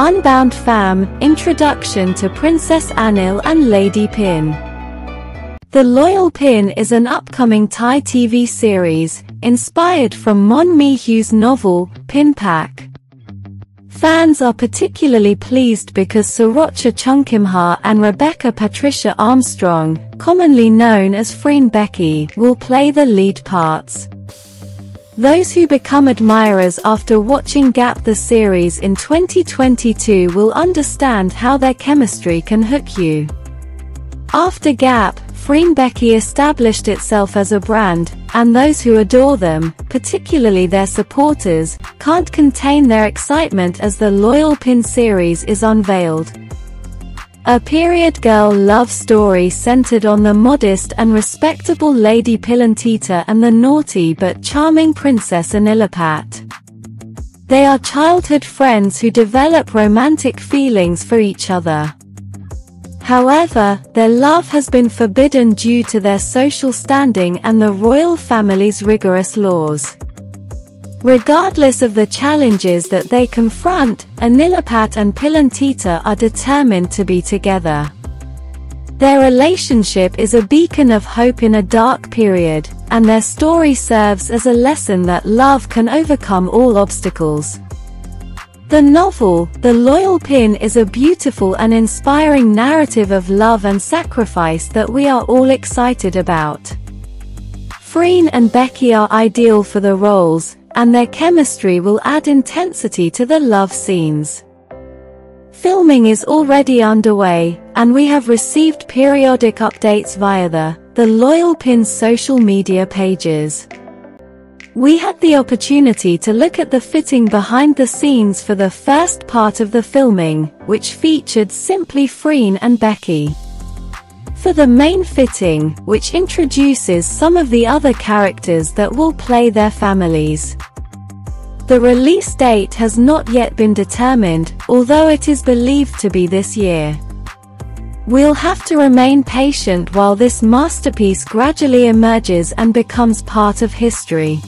Unbound Fam, Introduction to Princess Anil and Lady Pin. The Loyal Pin is an upcoming Thai TV series, inspired from Mon Mi-hu's novel, Pin Pack. Fans are particularly pleased because Sarocha Chankimha and Rebecca Patricia Armstrong, commonly known as Freen Becky, will play the lead parts. Those who become admirers after watching the series in 2022 will understand how their chemistry can hook you. After Gap, Freen Becky established itself as a brand, and those who adore them, particularly their supporters, can't contain their excitement as the Loyal Pin series is unveiled. A period girl love story centered on the modest and respectable Lady Pilantita and the naughty but charming Princess Anilaphat. They are childhood friends who develop romantic feelings for each other. However, their love has been forbidden due to their social standing and the royal family's rigorous laws. Regardless of the challenges that they confront, Anilaphat and Pilantita are determined to be together. Their relationship is a beacon of hope in a dark period, and their story serves as a lesson that love can overcome all obstacles. The novel, The Loyal Pin, is a beautiful and inspiring narrative of love and sacrifice that we are all excited about. Freen and Becky are ideal for the roles, and their chemistry will add intensity to the love scenes. Filming is already underway, and we have received periodic updates via the Loyal Pin's social media pages. We had the opportunity to look at the fitting behind the scenes for the first part of the filming, which featured simply Freen and Becky. For the main fitting, which introduces some of the other characters that will play their families. The release date has not yet been determined, although it is believed to be this year. We'll have to remain patient while this masterpiece gradually emerges and becomes part of history.